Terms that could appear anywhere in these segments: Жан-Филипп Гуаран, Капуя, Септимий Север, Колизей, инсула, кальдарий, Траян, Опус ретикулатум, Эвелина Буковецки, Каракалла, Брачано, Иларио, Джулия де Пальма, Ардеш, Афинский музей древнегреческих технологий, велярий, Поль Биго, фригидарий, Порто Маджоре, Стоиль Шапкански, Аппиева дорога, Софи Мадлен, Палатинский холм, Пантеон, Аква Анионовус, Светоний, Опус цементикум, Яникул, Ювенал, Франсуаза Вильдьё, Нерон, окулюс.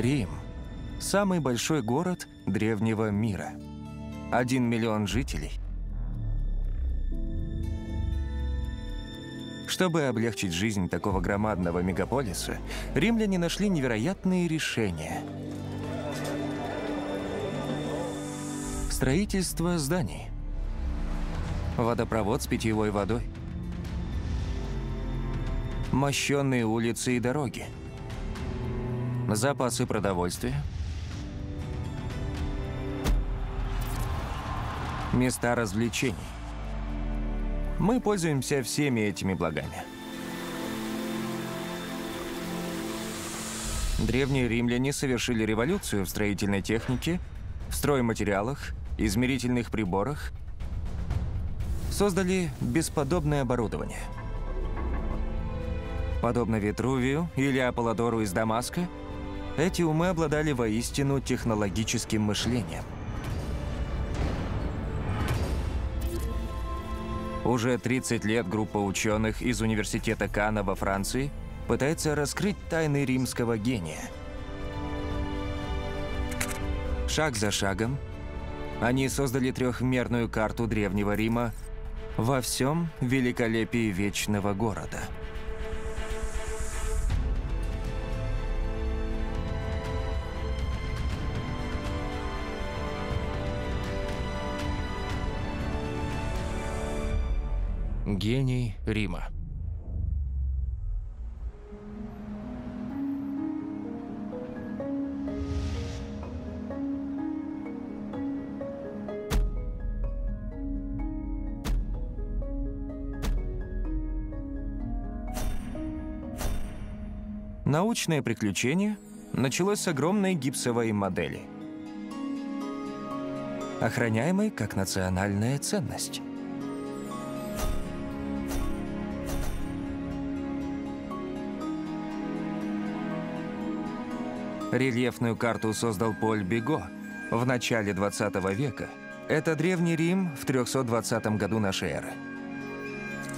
Рим – самый большой город древнего мира. 1 миллион жителей. Чтобы облегчить жизнь такого громадного мегаполиса, римляне нашли невероятные решения. Строительство зданий. Водопровод с питьевой водой. Мощенные улицы и дороги. Запасы продовольствия. Места развлечений. Мы пользуемся всеми этими благами. Древние римляне совершили революцию в строительной технике, в стройматериалах, измерительных приборах. Создали бесподобное оборудование. Подобно Витрувию или Аполлодору из Дамаска, эти умы обладали воистину технологическим мышлением. Уже 30 лет группа ученых из университета Кана во Франции пытается раскрыть тайны римского гения. Шаг за шагом они создали трехмерную карту Древнего Рима во всем великолепии вечного города. Гений Рима. Научное приключение началось с огромной гипсовой модели, охраняемой как национальная ценность. Рельефную карту создал Поль Биго в начале 20 века. Это Древний Рим в 320 году нашей эры.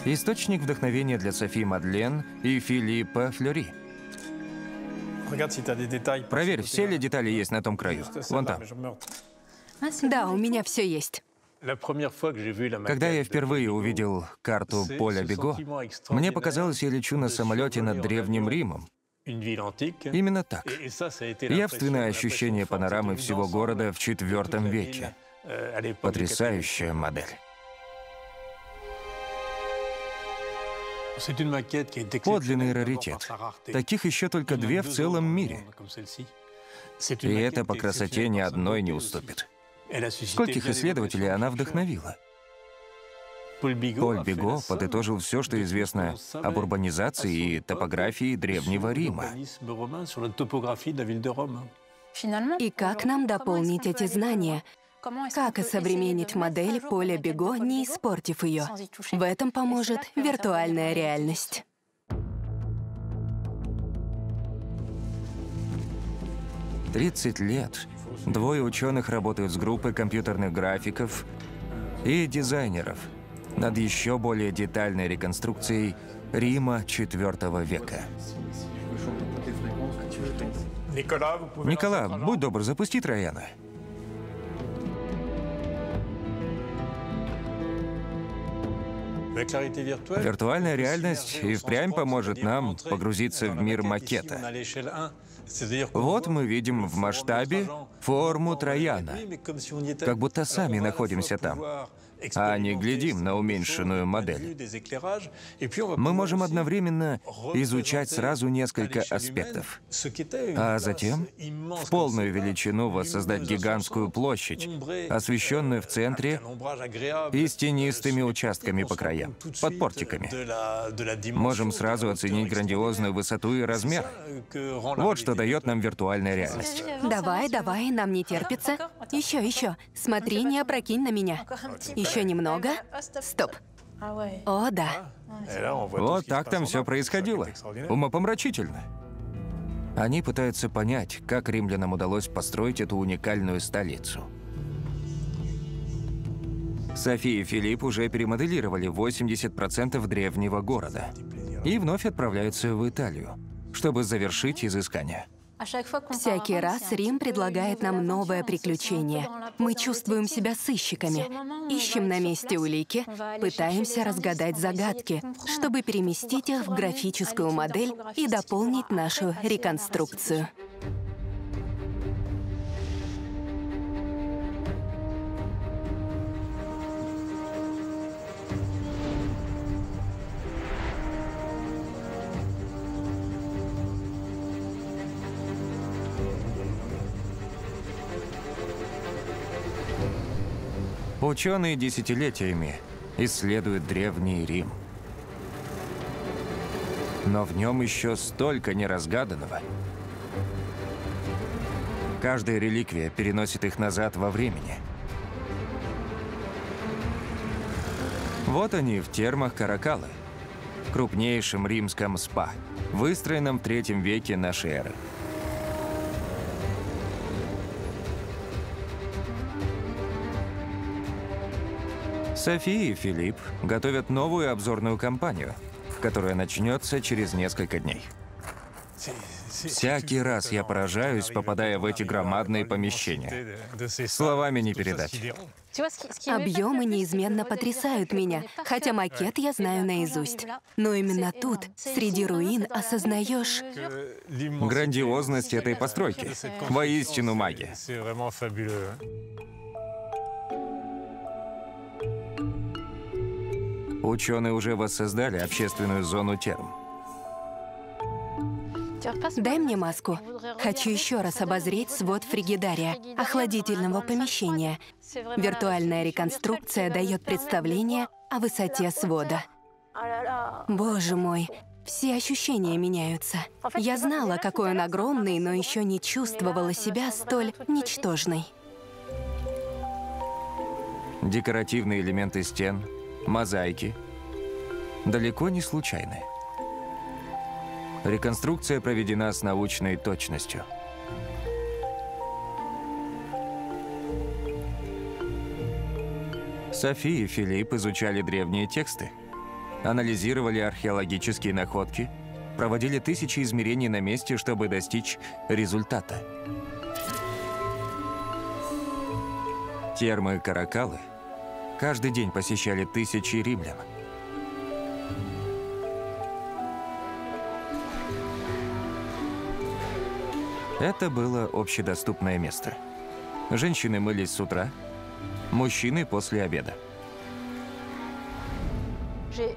Источник вдохновения для Софи Мадлен и Филиппа Флюри. Проверь, все ли детали есть на том краю. Вон там. Да, у меня все есть. Когда я впервые увидел карту Поля Биго, мне показалось, я лечу на самолете над Древним Римом. Именно так. Явственное ощущение панорамы всего города в IV веке. Потрясающая модель. Подлинный раритет. Таких еще только 2 в целом мире. И это по красоте ни одной не уступит. Скольких исследователей она вдохновила? Поль Биго подытожил все, что известно об урбанизации и топографии Древнего Рима. И как нам дополнить эти знания? Как осовременить модель Поля Биго, не испортив ее? В этом поможет виртуальная реальность. – 30 лет. 2 ученых работают с группой компьютерных графиков и дизайнеров над еще более детальной реконструкцией Рима IV века. Никола, будь добр, запусти Траяна. Виртуальная реальность и впрямь поможет нам погрузиться в мир макета. Вот мы видим в масштабе форму Траяна, как будто сами находимся там, а не глядим на уменьшенную модель. Мы можем одновременно изучать сразу несколько аспектов, а затем в полную величину воссоздать гигантскую площадь, освещенную в центре и с тенистыми участками по краям, под портиками. Можем сразу оценить грандиозную высоту и размер. Вот что дает нам виртуальная реальность. Давай, давай, нам не терпится. Еще, еще. Смотри, не опрокинь на меня. Еще немного. Стоп. О, да. Вот так там все происходило. Умопомрачительно. Они пытаются понять, как римлянам удалось построить эту уникальную столицу. София и Филипп уже перемоделировали 80% древнего города и вновь отправляются в Италию, чтобы завершить изыскание. Всякий раз Рим предлагает нам новое приключение. Мы чувствуем себя сыщиками. Ищем на месте улики, пытаемся разгадать загадки, чтобы переместить их в графическую модель и дополнить нашу реконструкцию. Ученые десятилетиями исследуют Древний Рим. Но в нем еще столько неразгаданного. Каждая реликвия переносит их назад во времени. Вот они в термах Каракаллы, крупнейшем римском спа, выстроенном в III веке нашей эры. Софи и Филипп готовят новую обзорную кампанию, которая начнется через несколько дней. Всякий раз я поражаюсь, попадая в эти громадные помещения. Словами не передать. Объемы неизменно потрясают меня, хотя макет я знаю наизусть. Но именно тут, среди руин, осознаешь грандиозность этой постройки. Воистину магия. Ученые уже воссоздали общественную зону терм. Дай мне маску. Хочу еще раз обозреть свод фригидария, охладительного помещения. Виртуальная реконструкция дает представление о высоте свода. Боже мой, все ощущения меняются. Я знала, какой он огромный, но еще не чувствовала себя столь ничтожной. Декоративные элементы стен, мозаики далеко не случайны. Реконструкция проведена с научной точностью. Софи и Филипп изучали древние тексты, анализировали археологические находки, проводили тысячи измерений на месте, чтобы достичь результата. Термы Каракаллы каждый день посещали тысячи римлян. Это было общедоступное место. Женщины мылись с утра, мужчины после обеда.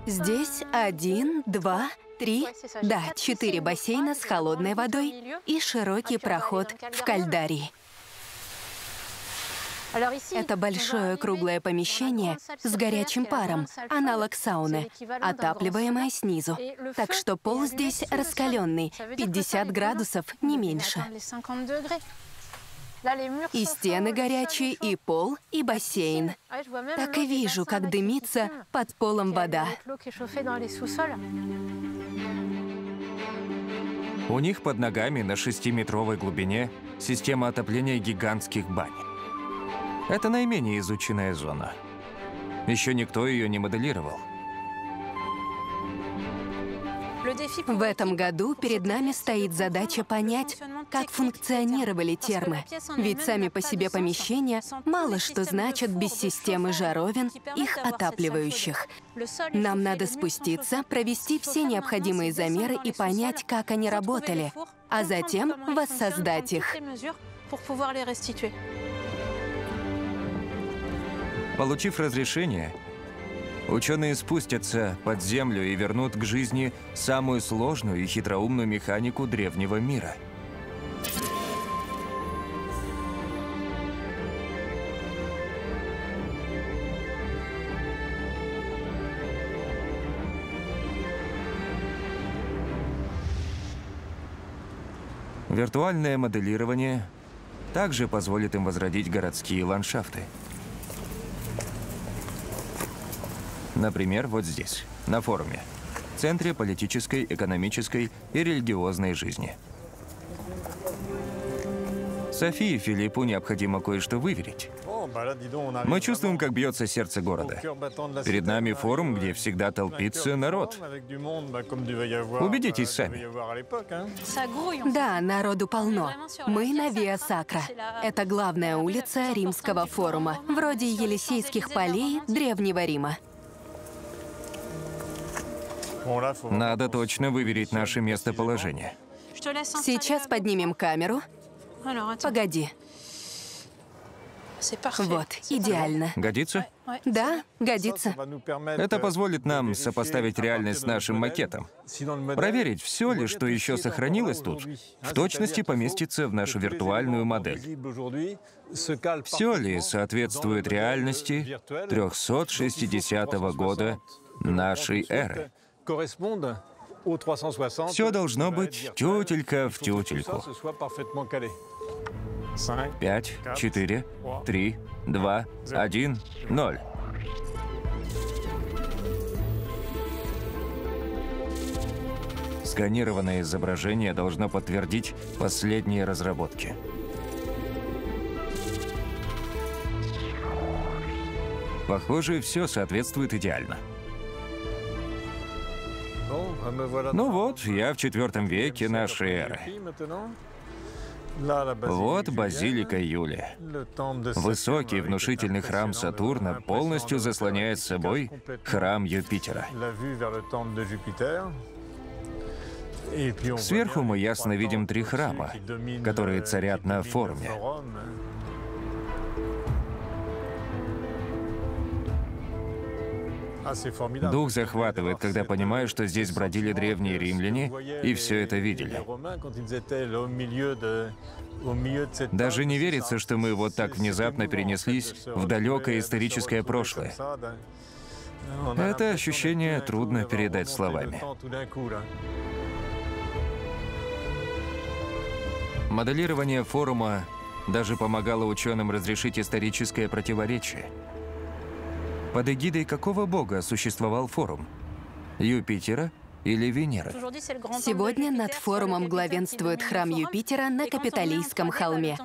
Здесь 1, 2, 3, да, 4 бассейна с холодной водой и широкий проход в кальдарии. Это большое круглое помещение с горячим паром, аналог сауны, отапливаемое снизу. Так что пол здесь раскаленный, 50 градусов, не меньше. И стены горячие, и пол, и бассейн. Так и вижу, как дымится под полом вода. У них под ногами на 6-метровой глубине система отопления гигантских бань. Это наименее изученная зона. Еще никто ее не моделировал. В этом году перед нами стоит задача понять, как функционировали термы. Ведь сами по себе помещения мало что значат без системы жаровин, их отапливающих. Нам надо спуститься, провести все необходимые замеры и понять, как они работали, а затем воссоздать их. Получив разрешение, ученые спустятся под землю и вернут к жизни самую сложную и хитроумную механику древнего мира. Виртуальное моделирование также позволит им возродить городские ландшафты. Например, вот здесь, на форуме, в центре политической, экономической и религиозной жизни. Софии Филиппу необходимо кое-что выверить. Мы чувствуем, как бьется сердце города. Перед нами форум, где всегда толпится народ. Убедитесь сами. Да, народу полно. Мы на Виа Сакра. Это главная улица Римского форума, вроде Елисейских полей Древнего Рима. Надо точно выверить наше местоположение. Сейчас поднимем камеру. Погоди. Вот, идеально. Годится? Да, годится. Это позволит нам сопоставить реальность с нашим макетом. Проверить, все ли, что еще сохранилось тут, в точности поместится в нашу виртуальную модель. Все ли соответствует реальности 360 года нашей эры? Все должно быть тютелька в тютельку. 5, 4, 3, 2, 1, 0. Сканированное изображение должно подтвердить последние разработки. Похоже, все соответствует идеально. Ну вот, я в IV веке нашей эры. Вот базилика Юлия. Высокий, внушительный храм Сатурна полностью заслоняет собой храм Юпитера. Сверху мы ясно видим три храма, которые царят на форуме. Дух захватывает, когда понимаю, что здесь бродили древние римляне и все это видели. Даже не верится, что мы вот так внезапно перенеслись в далекое историческое прошлое. Это ощущение трудно передать словами. Моделирование форума даже помогало ученым разрешить историческое противоречие. Под эгидой какого бога существовал форум? Юпитера или Венеры? Сегодня над форумом главенствует храм Юпитера на Капитолийском холме.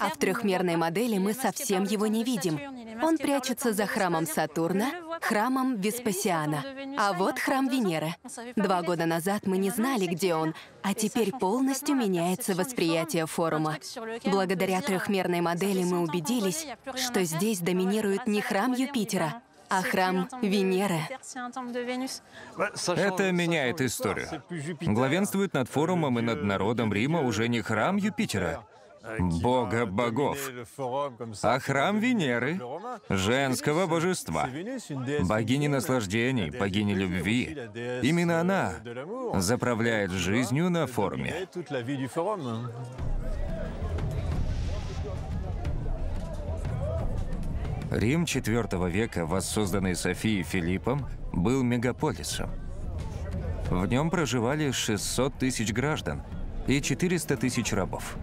А в трехмерной модели мы совсем его не видим. Он прячется за храмом Сатурна, храмом Веспасиана. А вот храм Венеры. 2 года назад мы не знали, где он, а теперь полностью меняется восприятие форума. Благодаря трехмерной модели мы убедились, что здесь доминирует не храм Юпитера, а храм Венеры. Это меняет историю. Главенствует над форумом и над народом Рима уже не храм Юпитера, бога богов, а храм Венеры, женского божества, богини наслаждений, богини любви. Именно она заправляет жизнью на форуме. Рим IV века, воссозданный Софией Филиппом, был мегаполисом. В нем проживали 600 тысяч граждан и 400 тысяч рабов.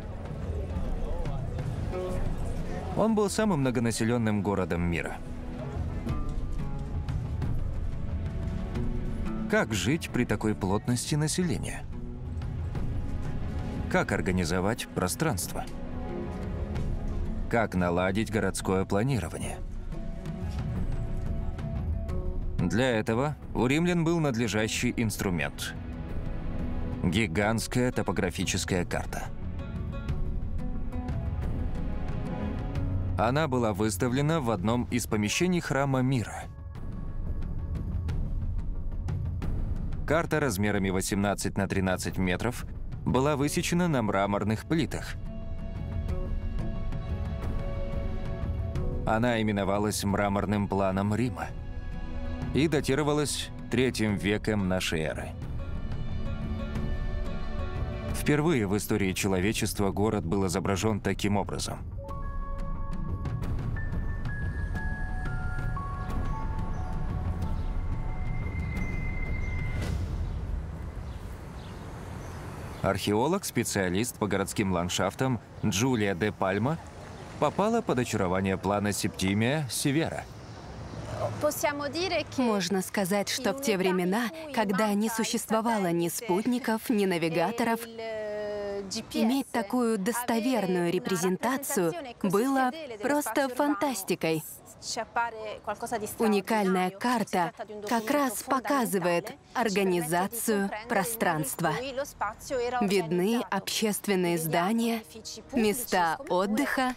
Он был самым многонаселенным городом мира. Как жить при такой плотности населения? Как организовать пространство? Как наладить городское планирование? Для этого у римлян был надлежащий инструмент – гигантская топографическая карта. Она была выставлена в одном из помещений храма мира. Карта размерами 18 на 13 метров была высечена на мраморных плитах. Она именовалась мраморным планом Рима и датировалась 3 веком нашей эры. Впервые в истории человечества город был изображен таким образом. Археолог, специалист по городским ландшафтам Джулия де Пальма попала под очарование плана Септимия Севера. Можно сказать, что в те времена, когда не существовало ни спутников, ни навигаторов, Иметь такую достоверную репрезентацию было просто фантастикой. Уникальная карта как раз показывает организацию пространства. Видны общественные здания, места отдыха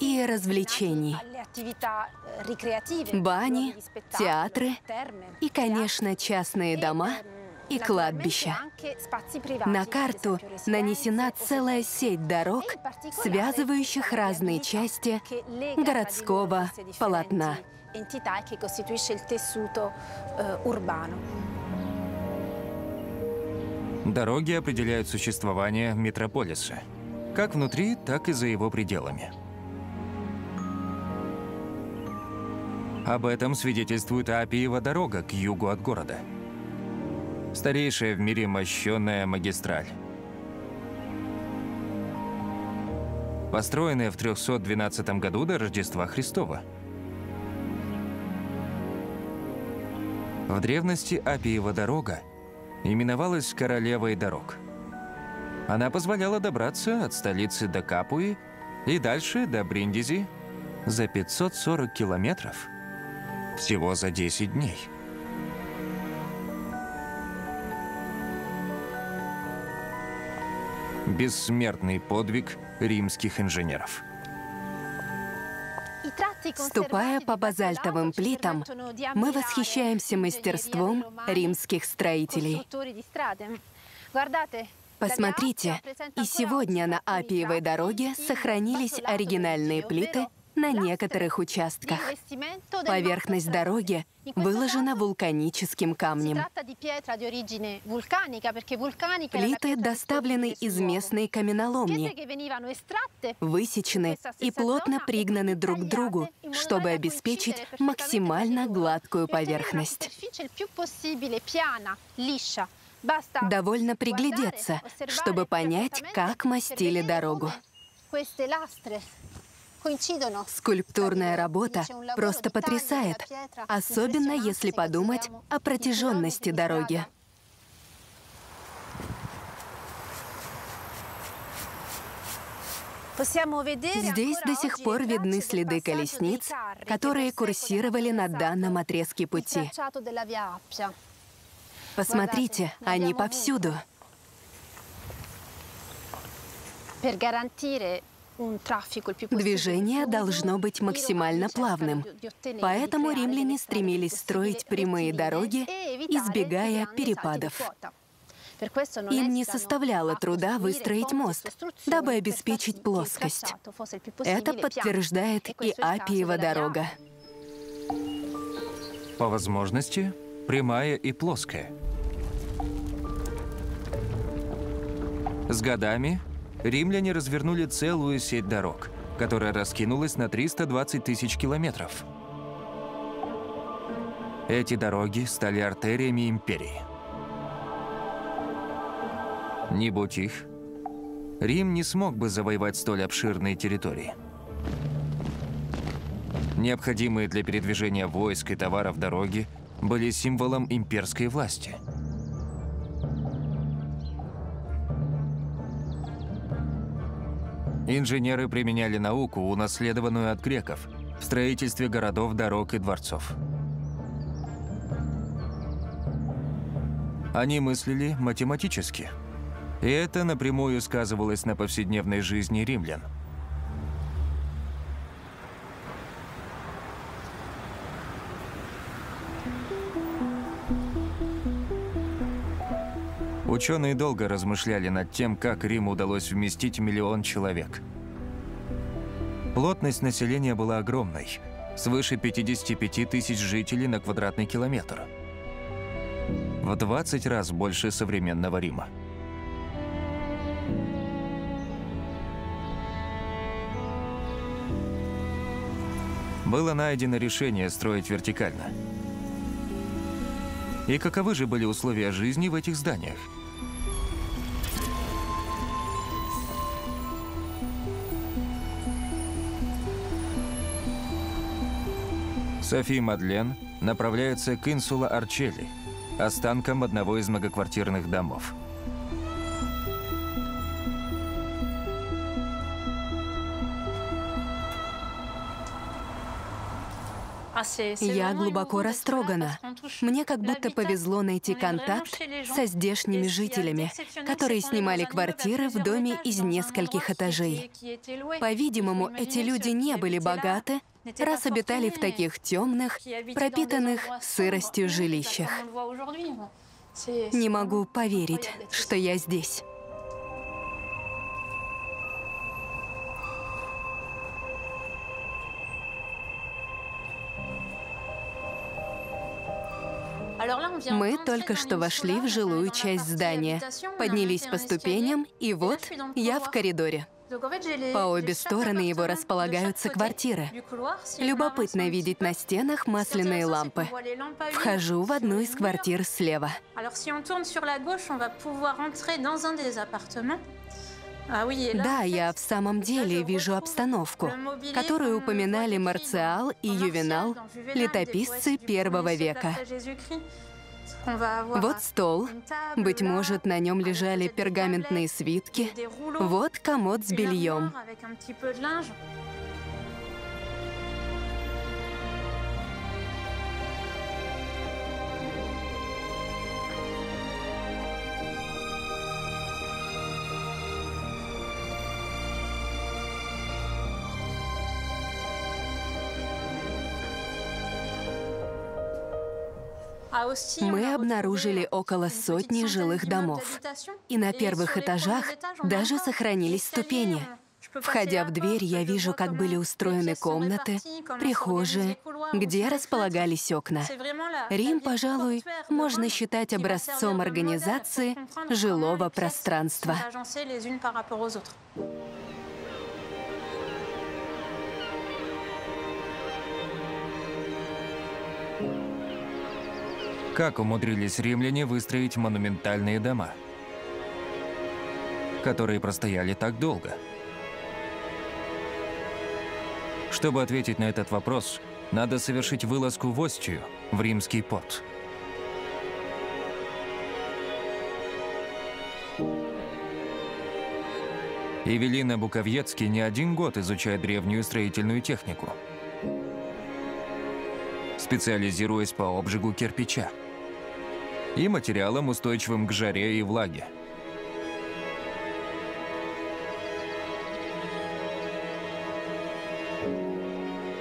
и развлечений, бани, театры и, конечно, частные дома и кладбища. На карту нанесена целая сеть дорог, связывающих разные части городского полотна. Дороги определяют существование метрополиса, как внутри, так и за его пределами. Об этом свидетельствует Аппиева дорога к югу от города. Старейшая в мире мощенная магистраль. Построенная в 312 году до Рождества Христова. В древности Аппиева дорога именовалась королевой дорог. Она позволяла добраться от столицы до Капуи и дальше до Бриндизи за 540 километров всего за 10 дней. Бессмертный подвиг римских инженеров. Ступая по базальтовым плитам, мы восхищаемся мастерством римских строителей. Посмотрите, и сегодня на Аппиевой дороге сохранились оригинальные плиты на некоторых участках. Поверхность дороги выложена вулканическим камнем. Плиты доставлены из местной каменоломни, высечены и плотно пригнаны друг к другу, чтобы обеспечить максимально гладкую поверхность. Довольно приглядеться, чтобы понять, как мастили дорогу. Скульптурная работа просто потрясает, особенно если подумать о протяженности дороги. Здесь до сих пор видны следы колесниц, которые курсировали на данном отрезке пути. Посмотрите, они повсюду. Движение должно быть максимально плавным, поэтому римляне стремились строить прямые дороги, избегая перепадов. Им не составляло труда выстроить мост, дабы обеспечить плоскость. Это подтверждает и Аппиева дорога. По возможности, прямая и плоская. С годами римляне развернули целую сеть дорог, которая раскинулась на 320 тысяч километров. Эти дороги стали артериями империи. Не будь их, Рим не смог бы завоевать столь обширные территории. Необходимые для передвижения войск и товаров дороги были символом имперской власти. Инженеры применяли науку, унаследованную от греков, в строительстве городов, дорог и дворцов. Они мыслили математически, и это напрямую сказывалось на повседневной жизни римлян. Ученые долго размышляли над тем, как Риму удалось вместить 1 миллион человек. Плотность населения была огромной, свыше 55 тысяч жителей на квадратный километр. В 20 раз больше современного Рима. Было найдено решение строить вертикально. И каковы же были условия жизни в этих зданиях? Софи Мадлен направляется к инсула Арчелли, останкам одного из многоквартирных домов. Я глубоко растрогана. Мне как будто повезло найти контакт со здешними жителями, которые снимали квартиры в доме из нескольких этажей. По-видимому, эти люди не были богаты, раз обитали в таких темных, пропитанных сыростью жилищах. Не могу поверить, что я здесь. Мы только что вошли в жилую часть здания, поднялись по ступеням, и вот я в коридоре. По обе стороны его располагаются квартиры. Любопытно видеть на стенах масляные лампы. Вхожу в одну из квартир слева. Да, я в самом деле вижу обстановку, которую упоминали Марциал и Ювенал, летописцы первого века. Вот стол, быть может, на нем лежали пергаментные свитки, вот комод с бельем. Мы обнаружили около сотни жилых домов, и на первых этажах даже сохранились ступени. Входя в дверь, я вижу, как были устроены комнаты, прихожие, где располагались окна. Рим, пожалуй, можно считать образцом организации жилого пространства. Как умудрились римляне выстроить монументальные дома, которые простояли так долго? Чтобы ответить на этот вопрос, надо совершить вылазку в Остию, в римский порт. Эвелина Буковецки не один год изучает древнюю строительную технику, специализируясь по обжигу кирпича и материалам, устойчивым к жаре и влаге.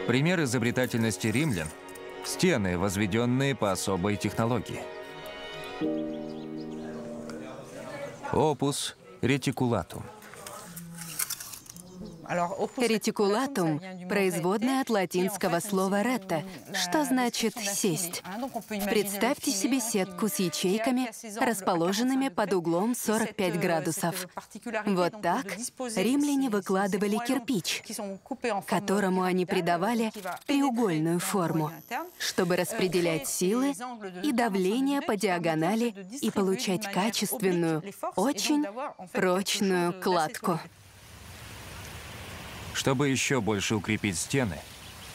Пример изобретательности римлян – стены, возведенные по особой технологии. Опус ретикулатум. Ретикулатум – производное от латинского слова «ретта», что значит «сесть». Представьте себе сетку с ячейками, расположенными под углом 45 градусов. Вот так римляне выкладывали кирпич, которому они придавали треугольную форму, чтобы распределять силы и давление по диагонали и получать качественную, очень прочную кладку. Чтобы еще больше укрепить стены,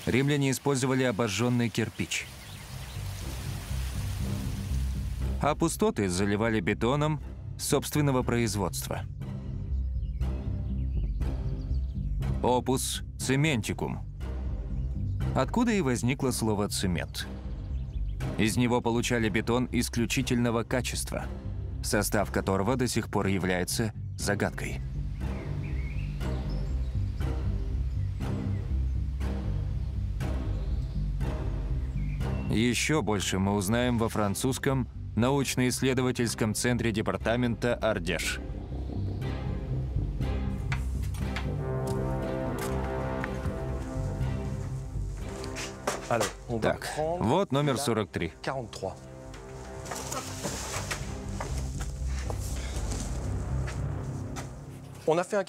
римляне использовали обожженный кирпич. А пустоты заливали бетоном собственного производства. Опус цементикум. Откуда и возникло слово «цемент». Из него получали бетон исключительного качества, состав которого до сих пор является загадкой. Еще больше мы узнаем во французском научно-исследовательском центре департамента Ардеш. Так, вот номер 43.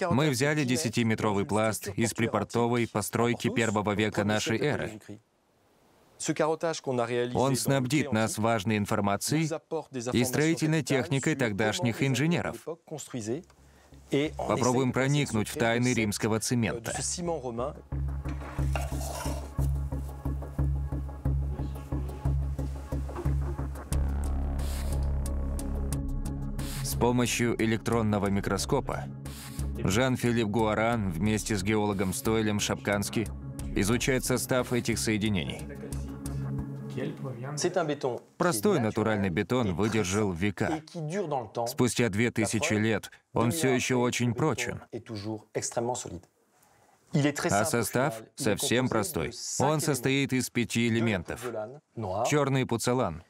Мы взяли 10-метровый пласт из припортовой постройки первого века нашей эры. Он снабдит нас важной информацией и строительной техникой тогдашних инженеров. Попробуем проникнуть в тайны римского цемента. С помощью электронного микроскопа Жан-Филипп Гуаран вместе с геологом Стоилем Шапкански изучает состав этих соединений. Простой натуральный бетон выдержал века. Спустя 2000 лет он все еще очень прочен. А состав совсем простой. Он состоит из 5 элементов. Черный пуцелан,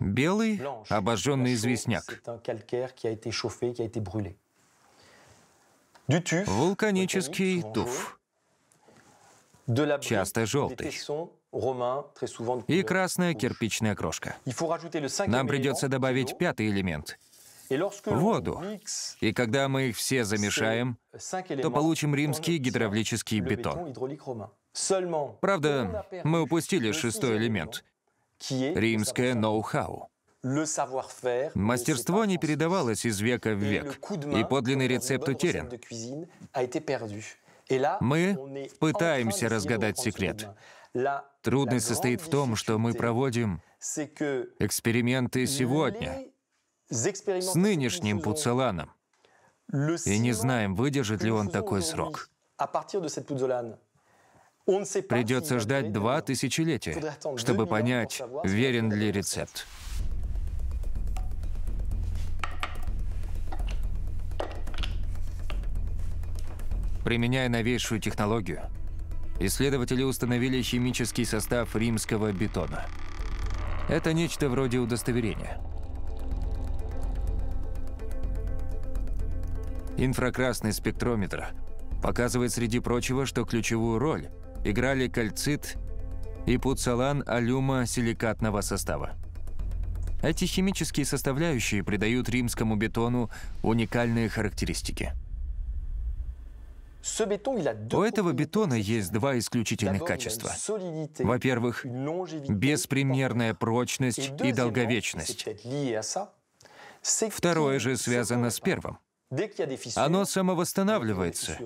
белый – обожженный известняк, вулканический туф, часто желтый, и красная кирпичная крошка. Нам придется добавить 5-й элемент – воду. И когда мы их все замешаем, то получим римский гидравлический бетон. Правда, мы упустили 6-й элемент – римское ноу-хау. Мастерство не передавалось из века в век, и подлинный рецепт утерян. Мы пытаемся разгадать секрет. Трудность состоит в том, что мы проводим эксперименты сегодня с нынешним пуцеланом и не знаем, выдержит ли он такой срок. Придется ждать 2 тысячелетия, чтобы понять, верен ли рецепт. Применяя новейшую технологию, исследователи установили химический состав римского бетона. Это нечто вроде удостоверения. Инфракрасный спектрометр показывает, среди прочего, что ключевую роль играли кальцит и пуцелан алюмосиликатного состава. Эти химические составляющие придают римскому бетону уникальные характеристики. У этого бетона есть 2 исключительных качества. Во-первых, беспримерная прочность и долговечность. Второе же связано с первым. Оно самовосстанавливается.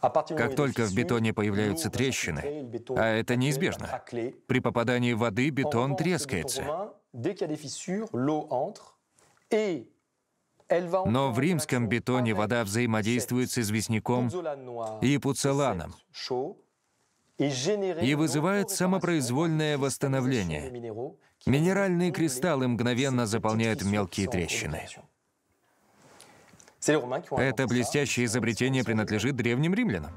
Как только в бетоне появляются трещины, а это неизбежно, при попадании воды бетон трескается. Но в римском бетоне вода взаимодействует с известняком и пуцеланом и вызывает самопроизвольное восстановление. Минеральные кристаллы мгновенно заполняют мелкие трещины. Это блестящее изобретение принадлежит древним римлянам.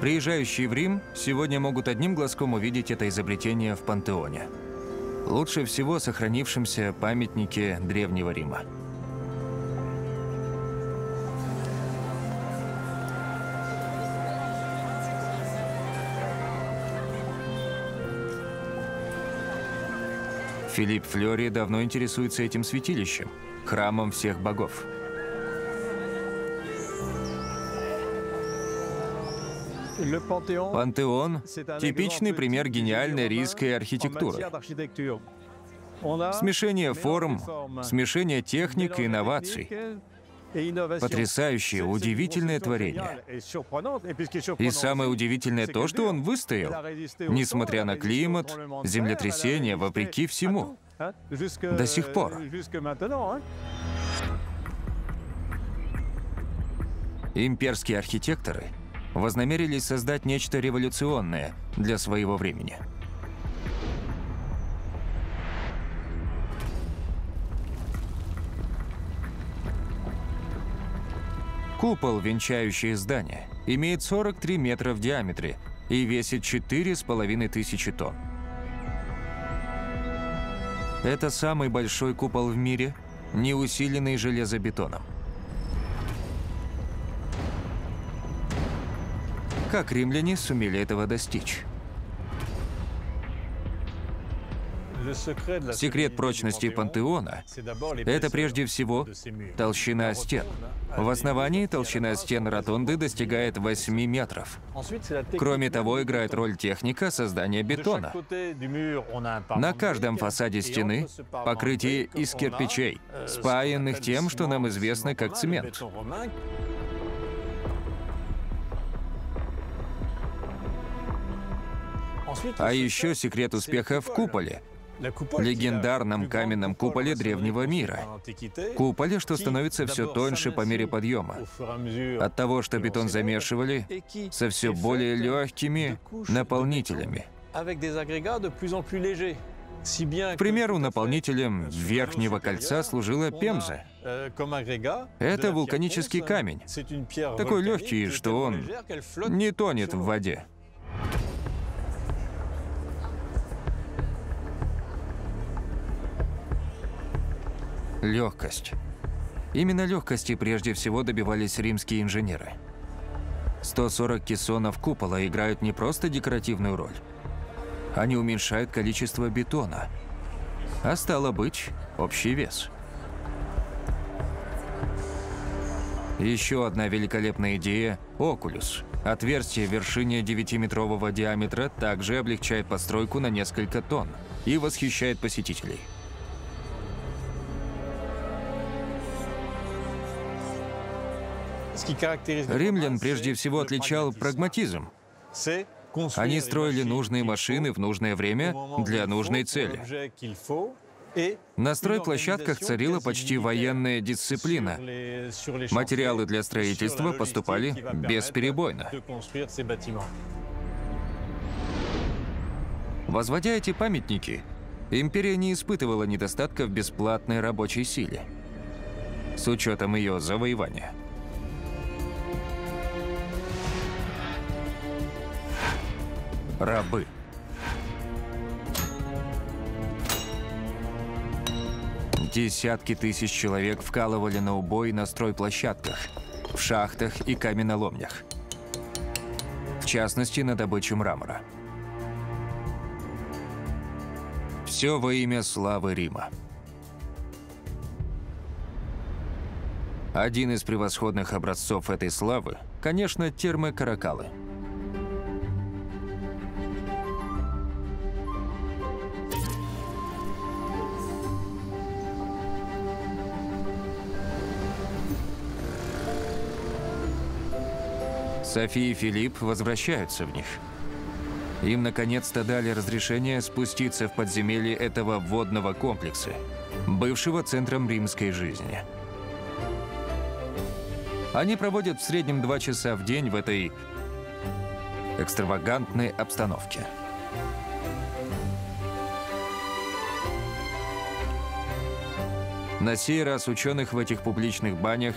Приезжающие в Рим сегодня могут одним глазком увидеть это изобретение в Пантеоне, лучше всего сохранившемся памятнике Древнего Рима. Филипп Флюри давно интересуется этим святилищем, храмом всех богов. Пантеон – типичный пример гениальной рийской архитектуры. Смешение форм, смешение техник и инноваций. Потрясающее, удивительное творение. И самое удивительное то, что он выстоял, несмотря на климат, землетрясения, вопреки всему. До сих пор. Имперские архитекторы вознамерились создать нечто революционное для своего времени. Купол, венчающий здание, имеет 43 метра в диаметре и весит 4500 тонн. Это самый большой купол в мире, не усиленный железобетоном. Как римляне сумели этого достичь? Секрет прочности Пантеона – это прежде всего толщина стен. В основании толщина стен ротонды достигает 8 метров. Кроме того, играет роль техника создания бетона. На каждом фасаде стены покрытие из кирпичей, спаянных тем, что нам известно как цемент. А еще секрет успеха в куполе легендарном каменном куполе древнего мира. Куполе, что становится все тоньше по мере подъема. От того, что бетон замешивали, со все более легкими наполнителями. К примеру, наполнителем верхнего кольца служила пемза. Это вулканический камень, такой легкий, что он не тонет в воде. Легкость. Именно легкости прежде всего добивались римские инженеры. 140 кессонов купола играют не просто декоративную роль. Они уменьшают количество бетона, а стало быть, общий вес. Еще одна великолепная идея – окулюс. Отверстие в вершине 9-метрового диаметра также облегчает постройку на несколько тонн и восхищает посетителей. Римлян прежде всего отличал прагматизм. Они строили нужные машины в нужное время для нужной цели. На стройплощадках царила почти военная дисциплина. Материалы для строительства поступали бесперебойно. Возводя эти памятники, империя не испытывала недостатка в бесплатной рабочей силе, с учетом ее завоевания. Рабы. Десятки тысяч человек вкалывали на убой на стройплощадках, в шахтах и каменоломнях, в частности, на добычу мрамора. Все во имя славы Рима. Один из превосходных образцов этой славы, конечно, термы Каракаллы. Софи и Филипп возвращаются в них. Им наконец-то дали разрешение спуститься в подземелье этого водного комплекса, бывшего центром римской жизни. Они проводят в среднем 2 часа в день в этой экстравагантной обстановке. На сей раз ученых в этих публичных банях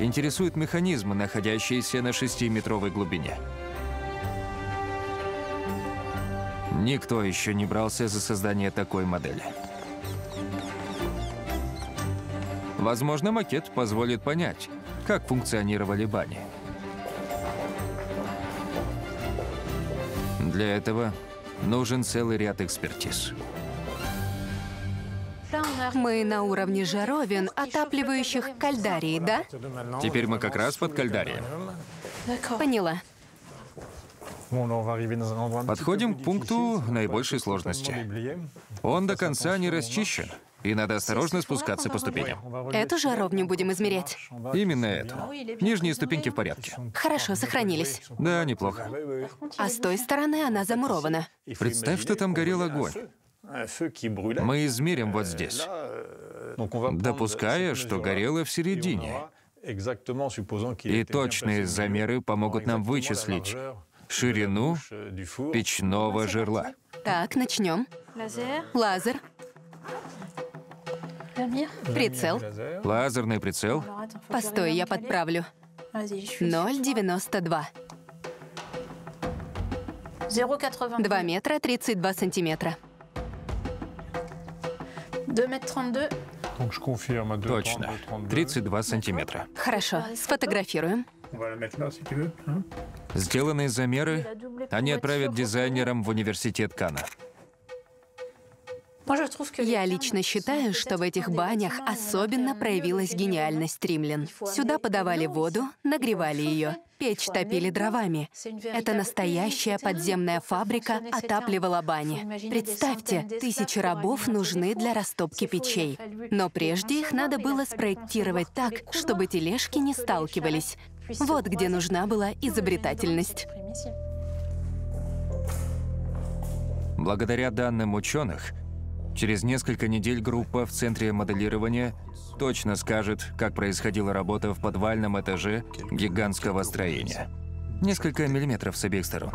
интересуют механизмы, находящиеся на 6-метровой глубине. Никто еще не брался за создание такой модели. Возможно, макет позволит понять, как функционировали бани. Для этого нужен целый ряд экспертиз. Мы на уровне жаровин, отапливающих кальдарии, да? Теперь мы как раз под кальдарием. Поняла. Подходим к пункту наибольшей сложности. Он до конца не расчищен, и надо осторожно спускаться по ступеням. Эту жаровню будем измерять? Именно эту. Нижние ступеньки в порядке. Хорошо, сохранились. Да, неплохо. А с той стороны она замурована. Представь, что там горел огонь. Мы измерим вот здесь, допуская, что горело в середине. И точные замеры помогут нам вычислить ширину печного жерла. Так, начнем. Лазер. Прицел. Лазерный прицел. Постой, я подправлю. 0,92. 2 метра 32 сантиметра. 2 метра 32. Точно. 32 сантиметра. Хорошо. Сфотографируем. Сделанные замеры они отправят дизайнерам в университет Кана. Я лично считаю, что в этих банях особенно проявилась гениальность римлян. Сюда подавали воду, нагревали ее, печь топили дровами. Это настоящая подземная фабрика отапливала бани. Представьте, 1000 рабов нужны для растопки печей. Но прежде их надо было спроектировать так, чтобы тележки не сталкивались. Вот где нужна была изобретательность. Благодаря данным ученых, Через несколько недель группа в Центре моделирования точно скажет, как происходила работа в подвальном этаже гигантского строения. Несколько миллиметров с обеих сторон.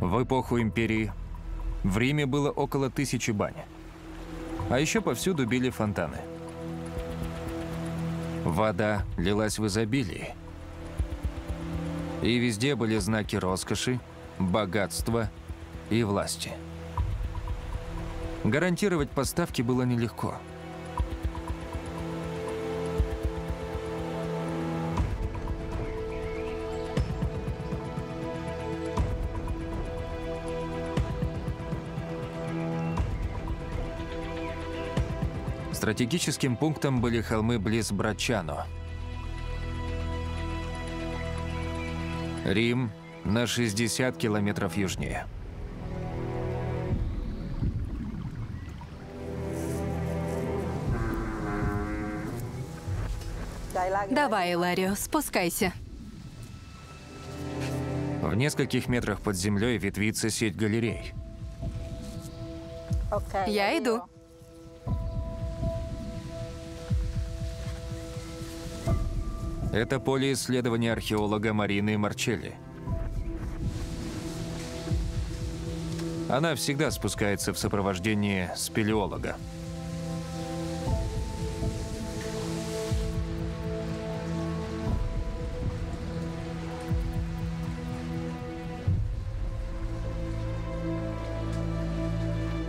В эпоху империи в Риме было около 1000 бань. А еще повсюду били фонтаны. Вода лилась в изобилии. И везде были знаки роскоши, богатства и власти. Гарантировать поставки было нелегко. Стратегическим пунктом были холмы близ Брачано. Рим на 60 километров южнее. Давай, Иларио, спускайся. В нескольких метрах под землей ветвится сеть галерей. Я иду. Это поле исследования археолога Марины Марчелли. Она всегда спускается в сопровождении спелеолога.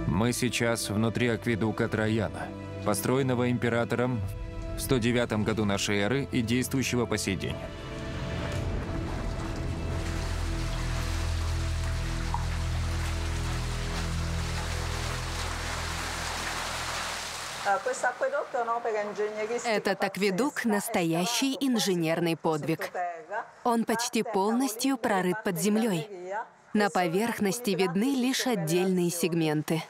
Мы сейчас внутри акведука Траяна, построенного императором в 109 году нашей эры и действующего по сей день. Этот акведук – настоящий инженерный подвиг. Он почти полностью прорыт под землей. На поверхности видны лишь отдельные сегменты.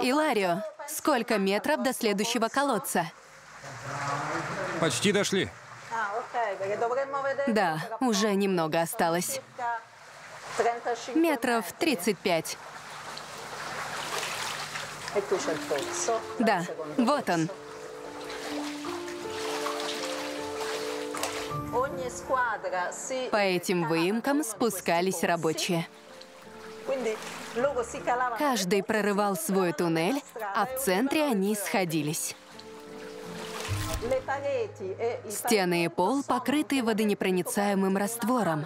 Иларио, сколько метров до следующего колодца? Почти дошли. Да, уже немного осталось. Метров 35. Да, вот он. По этим выемкам спускались рабочие. Каждый прорывал свой туннель, а в центре они сходились. Стены и пол покрыты водонепроницаемым раствором.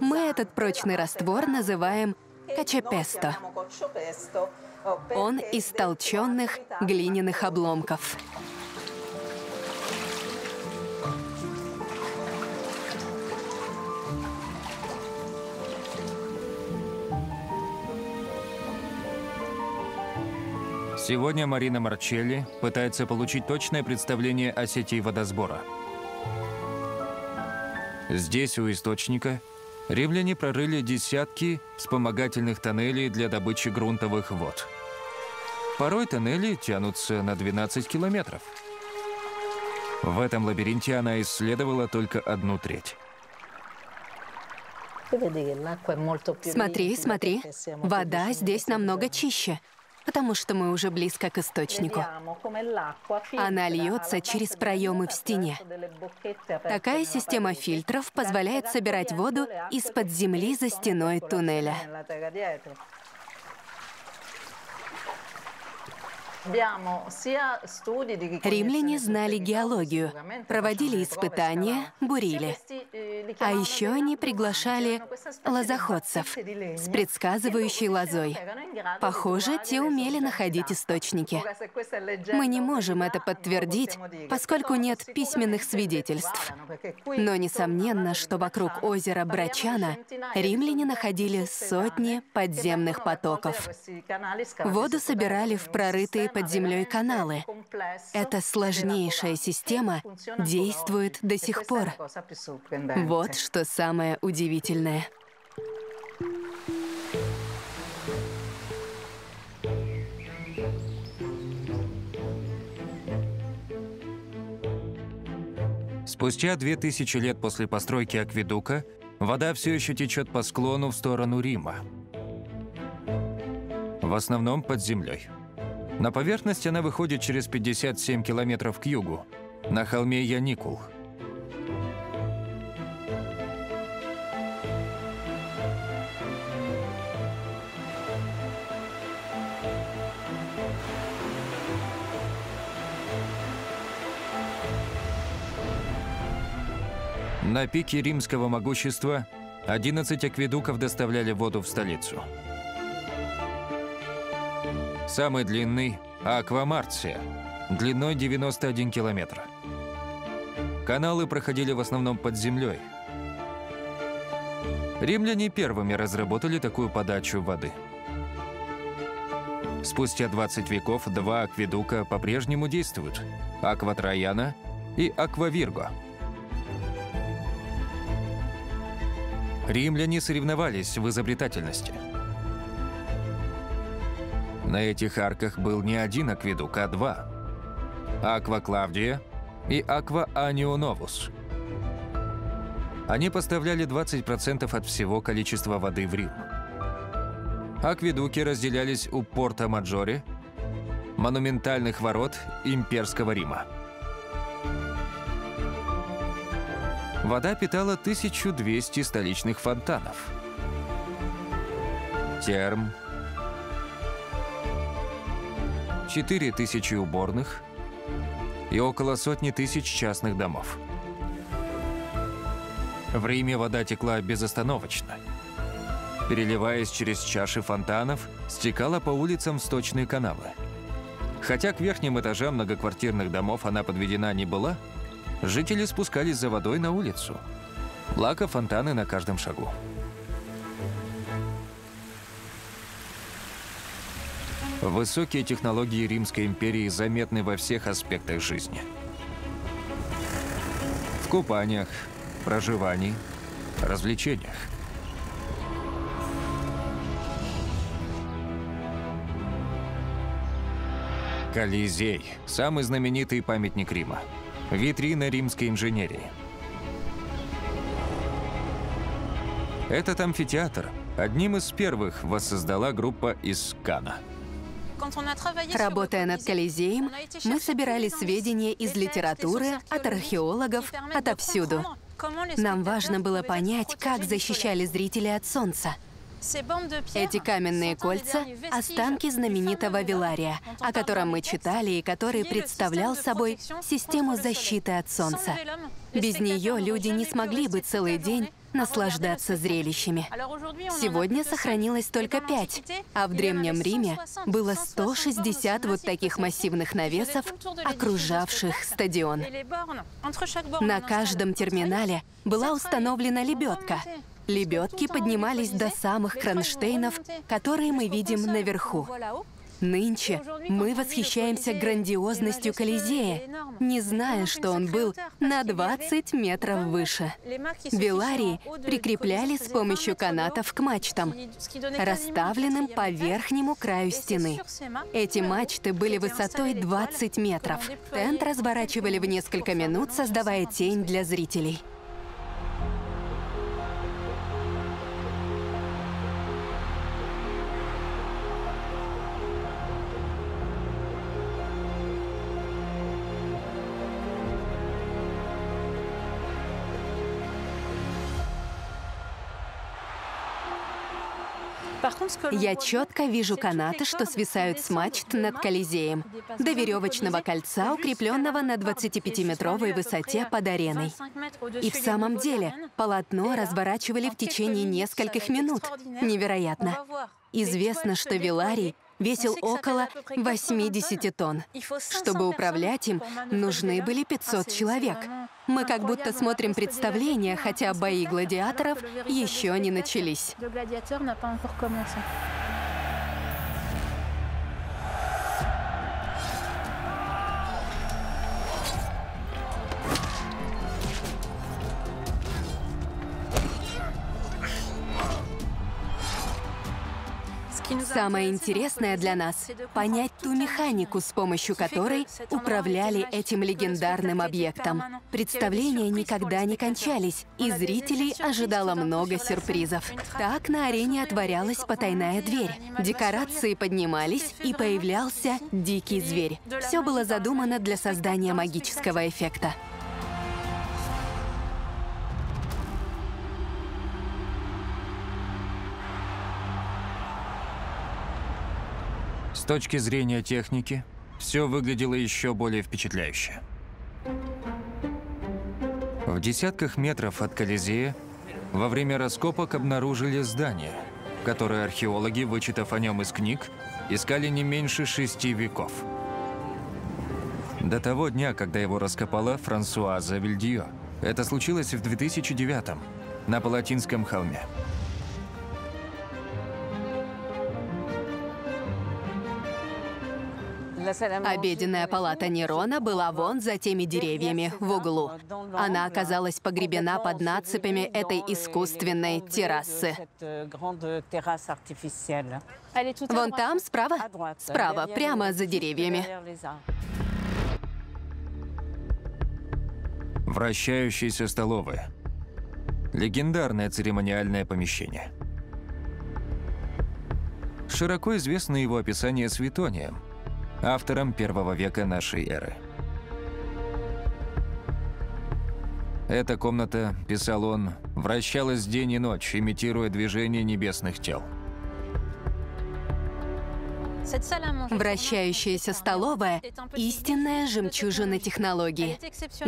Мы этот прочный раствор называем качапесто. Он из толченых глиняных обломков. Сегодня Марина Марчелли пытается получить точное представление о сети водосбора. Здесь, у источника, римляне прорыли десятки вспомогательных тоннелей для добычи грунтовых вод. Порой тоннели тянутся на 12 километров. В этом лабиринте она исследовала только 1/3. Смотри, смотри, вода здесь намного чище. Потому что мы уже близко к источнику. Она льется через проемы в стене. Такая система фильтров позволяет собирать воду из-под земли за стеной туннеля. Римляне знали геологию, проводили испытания, бурили. А еще они приглашали лозоходцев с предсказывающей лозой. Похоже, те умели находить источники. Мы не можем это подтвердить, поскольку нет письменных свидетельств. Но несомненно, что вокруг озера Брачано римляне находили сотни подземных потоков. Воду собирали в прорытые под землей каналы. Эта сложнейшая система действует до сих пор. Вот что самое удивительное. Спустя 2000 лет после постройки акведука вода все еще течет по склону в сторону Рима. В основном под землей. На поверхность она выходит через 57 километров к югу, на холме Яникул. На пике римского могущества 11 акведуков доставляли воду в столицу. Самый длинный – Аква Марция, длиной 91 километр. Каналы проходили в основном под землей. Римляне первыми разработали такую подачу воды. Спустя 20 веков два акведука по-прежнему действуют – Аква Трояна и Аквавирго. Римляне соревновались в изобретательности. На этих арках был не один акведук, а два – Аква Клавдия и Аква Анионовус. Они поставляли 20% от всего количества воды в Рим. Акведуки разделялись у порта Маджоре, монументальных ворот имперского Рима. Вода питала 1200 столичных фонтанов, терм, 4000 уборных и около сотни тысяч частных домов. В Риме вода текла безостановочно. Переливаясь через чаши фонтанов, стекала по улицам в сточные канавы. Хотя к верхним этажам многоквартирных домов она подведена не была, жители спускались за водой на улицу. Благо, фонтаны на каждом шагу. Высокие технологии Римской империи заметны во всех аспектах жизни. В купаниях, проживании, развлечениях. Колизей – самый знаменитый памятник Рима. Витрина римской инженерии. Этот амфитеатр одним из первых воссоздала группа из Кана. Работая над Колизеем, мы собирали сведения из литературы, от археологов, отовсюду. Нам важно было понять, как защищали зрители от солнца. Эти каменные кольца – останки знаменитого Велярия, о котором мы читали и который представлял собой систему защиты от солнца. Без нее люди не смогли бы целый день наслаждаться зрелищами. Сегодня сохранилось только 5, а в Древнем Риме было 160 вот таких массивных навесов, окружавших стадион. На каждом терминале была установлена лебедка. Лебедки поднимались до самых кронштейнов, которые мы видим наверху. Нынче мы восхищаемся грандиозностью Колизея, не зная, что он был на 20 метров выше. Велярии прикрепляли с помощью канатов к мачтам, расставленным по верхнему краю стены. Эти мачты были высотой 20 метров. Тент разворачивали в несколько минут, создавая тень для зрителей. Я четко вижу канаты, что свисают с мачт над Колизеем, до веревочного кольца, укрепленного на 25-метровой высоте под ареной. И в самом деле, полотно разворачивали в течение нескольких минут. Невероятно. Известно, что Велярий весил около 80 тонн. Чтобы управлять им, нужны были 500 человек. Мы как будто смотрим представление, хотя бои гладиаторов еще не начались. Самое интересное для нас – понять ту механику, с помощью которой управляли этим легендарным объектом. Представления никогда не кончались, и зрителей ожидало много сюрпризов. Так на арене отворялась потайная дверь, декорации поднимались, и появлялся дикий зверь. Все было задумано для создания магического эффекта. С точки зрения техники, все выглядело еще более впечатляюще. В десятках метров от Колизея во время раскопок обнаружили здание, которое археологи, вычитав о нем из книг, искали не меньше 6 веков. До того дня, когда его раскопала Франсуаза Вильдьё. Это случилось в 2009-м на Палатинском холме. Обеденная палата Нерона была вон за теми деревьями в углу. Она оказалась погребена под нацепями этой искусственной террасы. Вон там, справа? Справа, прямо за деревьями. Вращающиеся столовые. Легендарное церемониальное помещение. Широко известно его описание Светонием, автором 1 века нашей эры. Эта комната, писал он, вращалась день и ночь, имитируя движение небесных тел. Вращающаяся столовая – истинная жемчужина технологии.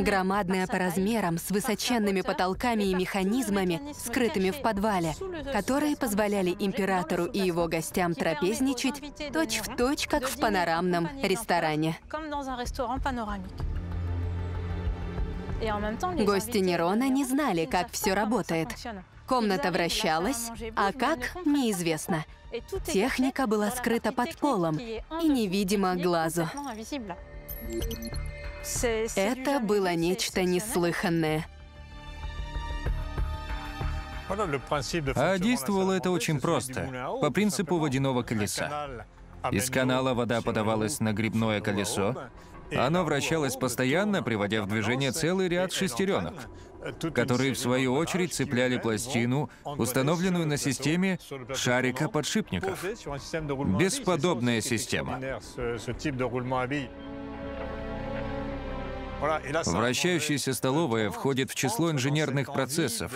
Громадная по размерам, с высоченными потолками и механизмами, скрытыми в подвале, которые позволяли императору и его гостям трапезничать точь-в-точь, как в панорамном ресторане. Гости Нерона не знали, как все работает. Комната вращалась, а как – неизвестно. Техника была скрыта под полом и невидима глазу. Это было нечто неслыханное. А действовало это очень просто, по принципу водяного колеса. Из канала вода подавалась на гребное колесо, оно вращалось постоянно, приводя в движение целый ряд шестеренок, которые, в свою очередь, цепляли пластину, установленную на системе шарика-подшипников. Бесподобная система. Вращающаяся столовая входит в число инженерных процессов,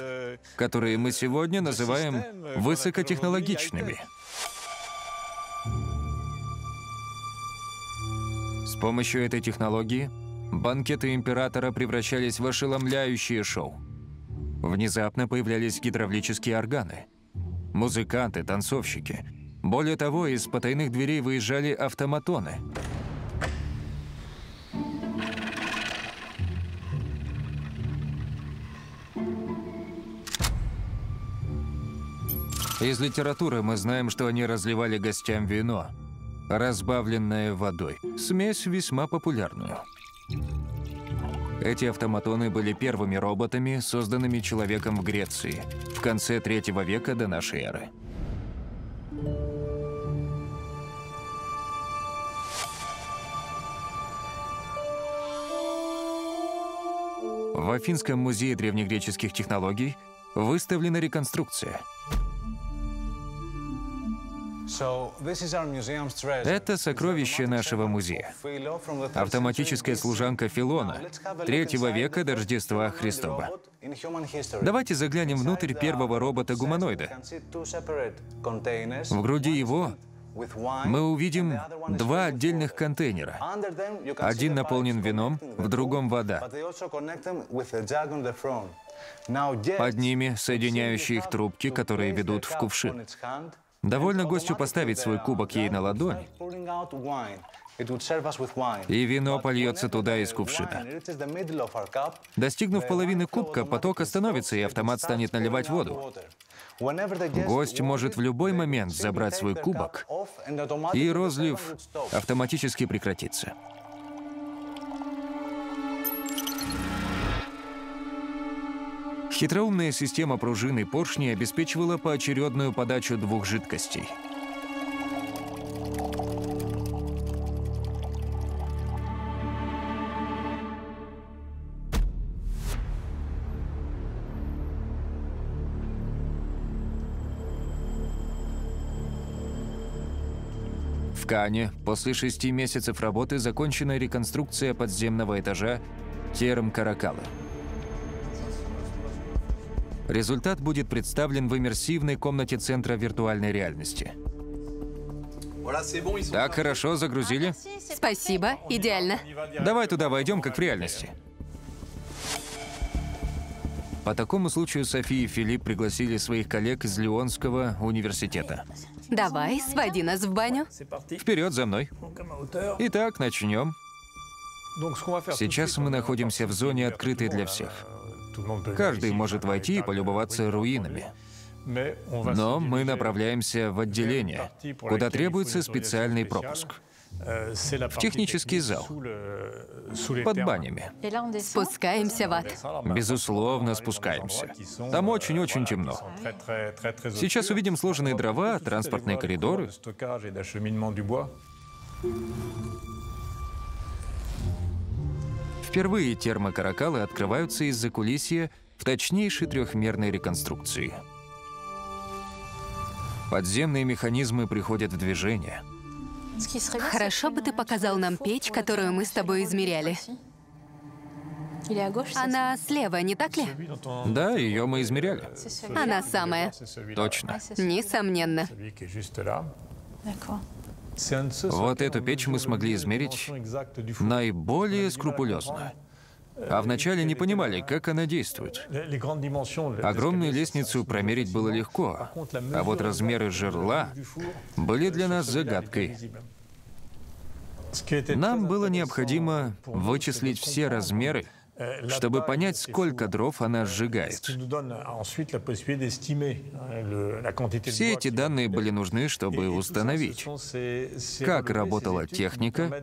которые мы сегодня называем высокотехнологичными. С помощью этой технологии банкеты императора превращались в ошеломляющее шоу. Внезапно появлялись гидравлические органы, музыканты, танцовщики. Более того, из потайных дверей выезжали автоматоны. Из литературы мы знаем, что они разливали гостям вино, разбавленное водой. Смесь весьма популярную. Эти автоматоны были первыми роботами, созданными человеком в Греции в конце 3 века до нашей эры. В Афинском музее древнегреческих технологий выставлена реконструкция. Это сокровище нашего музея. Автоматическая служанка Филона, 3 века до Рождества Христова. Давайте заглянем внутрь первого робота-гуманоида. В груди его мы увидим 2 отдельных контейнера. Один наполнен вином, в другом – вода. Под ними соединяющие их трубки, которые ведут в кувшин. Довольно гостю поставить свой кубок ей на ладонь, и вино польется туда из кувшина. Достигнув половины кубка, поток остановится, и автомат станет наливать воду. Гость может в любой момент забрать свой кубок, и розлив автоматически прекратится. Хитроумная система пружин и поршней обеспечивала поочередную подачу 2 жидкостей. В Кане после 6 месяцев работы закончена реконструкция подземного этажа терм Каракалла. Результат будет представлен в иммерсивной комнате Центра виртуальной реальности. Так хорошо загрузили? Спасибо, идеально. Давай туда войдем, как в реальности. По такому случаю Софи и Филипп пригласили своих коллег из Лионского университета. Давай, своди нас в баню. Вперед за мной. Итак, начнем. Сейчас мы находимся в зоне, открытой для всех. Каждый может войти и полюбоваться руинами. Но мы направляемся в отделение, куда требуется специальный пропуск. В технический зал, под банями. Спускаемся в ад. Безусловно, спускаемся. Там очень-очень темно. Сейчас увидим сложенные дрова, транспортные коридоры. Впервые термы Каракалла открываются из-за кулисья в точнейшей трехмерной реконструкции. Подземные механизмы приходят в движение. Хорошо бы ты показал нам печь, которую мы с тобой измеряли. Она слева, не так ли? Да, ее мы измеряли. Она самая. Точно. Несомненно. Вот эту печь мы смогли измерить наиболее скрупулезно. А вначале не понимали, как она действует. Огромную лестницу промерить было легко, а вот размеры жерла были для нас загадкой. Нам было необходимо вычислить все размеры, чтобы понять, сколько дров она сжигает. Все эти данные были нужны, чтобы установить, как работала техника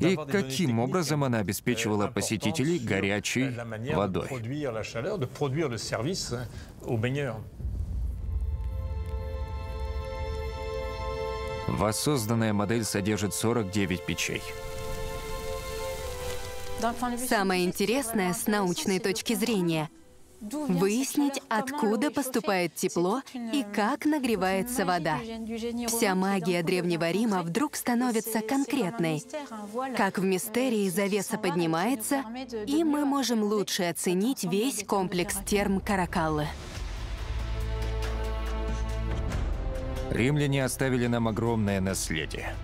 и каким образом она обеспечивала посетителей горячей водой. Воссозданная модель содержит 49 печей. Самое интересное с научной точки зрения – выяснить, откуда поступает тепло и как нагревается вода. Вся магия Древнего Рима вдруг становится конкретной. Как в мистерии завеса поднимается, и мы можем лучше оценить весь комплекс терм Каракаллы. Римляне оставили нам огромное наследие.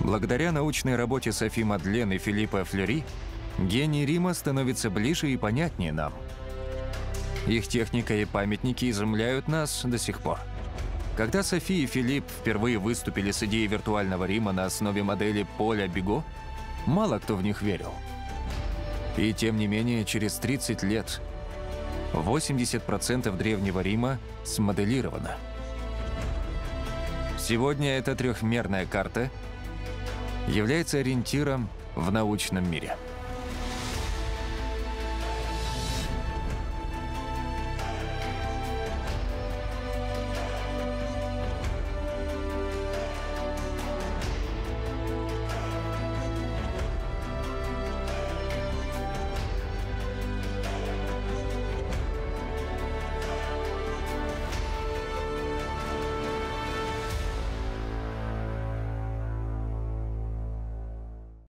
Благодаря научной работе Софи Мадлен и Филиппа Флюри, гений Рима становится ближе и понятнее нам. Их техника и памятники изумляют нас до сих пор. Когда Софи и Филипп впервые выступили с идеей виртуального Рима на основе модели Поля Биго, мало кто в них верил. И тем не менее, через 30 лет 80% Древнего Рима смоделировано. Сегодня эта трехмерная карта является ориентиром в научном мире.